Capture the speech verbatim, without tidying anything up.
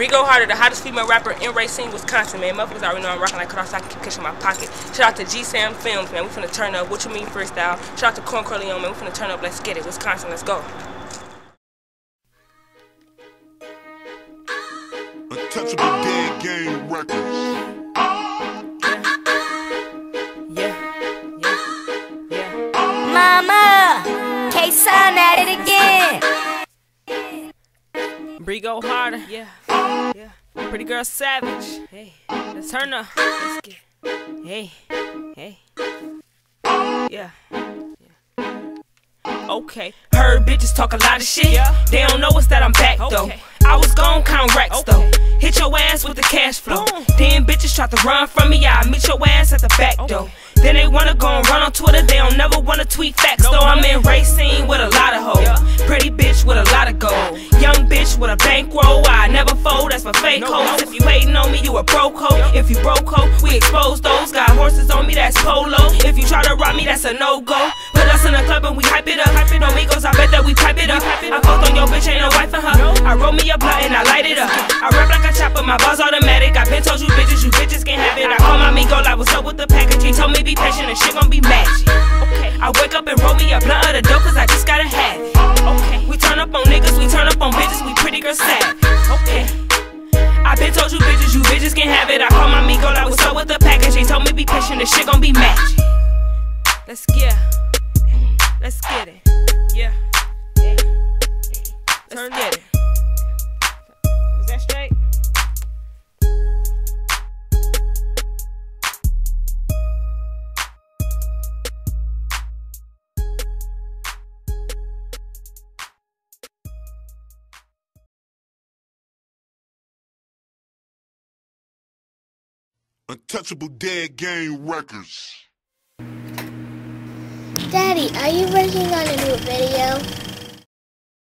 Bre Go Harder, the hottest female rapper in Racine, Wisconsin, man. Motherfuckers already know I'm rocking like cross, I can keep catching my pocket. Shout out to G Sound Films, man. We finna turn up. What you mean freestyle? Shout out to Corn Corleone, man. We finna turn up. Let's get it. Wisconsin, let's go. Untouchable Dead Game records. Son at it again. Bre Go Harder, yeah, yeah. Pretty girl savage. Hey, let's turn up. Let's get. Hey, hey, yeah. yeah. Okay. Heard bitches talk a lot of shit. Yeah. They don't know it's that I'm back okay. though. I was gon' count racks okay. though. Hit your ass with the cash flow. Boom. Then bitches try to run from me. I meet your ass at the back okay. door. Then they wanna go and run on Twitter. They don't never wanna tweet facts. Nope. Though I'm in Racine with a lot of hoes. Yeah. Pretty bitch with a lot of gold. Young bitch with a bankroll. I never fold, that's my fake nope. hoes. If you hating on me, you a broke hoe. Yep. If you broke hoe, we expose those. Got horses on me, that's polo. If you try to rob me, that's a no-go. Put us in a club and we hype it up. Hype it on Migos, I bet that we pipe it up. It up. I fucked on your bitch, ain't no wife in her. Nope. I roll me a blunt and I light it up. I rap like a chopper, my bars automatic. I been told you bitches, you bitches can't have it. I call my Migo, like what's up with the package. He told me be patient and shit gon' be magic. Okay. I wake up and roll me a blunt of the dope cause I just gotta have it. Okay. We turn up on niggas, we turn up on bitches, we pretty girl savage. Okay. I been told you bitches, you bitches can't have it. I call my Migo, like what's up with the package. He told me be patient and shit gon' be magic. Let's get it. Let's get it. Yeah. yeah. Let's get it. Was that straight? Untouchable Dead Game records. Daddy, are you working on a new video?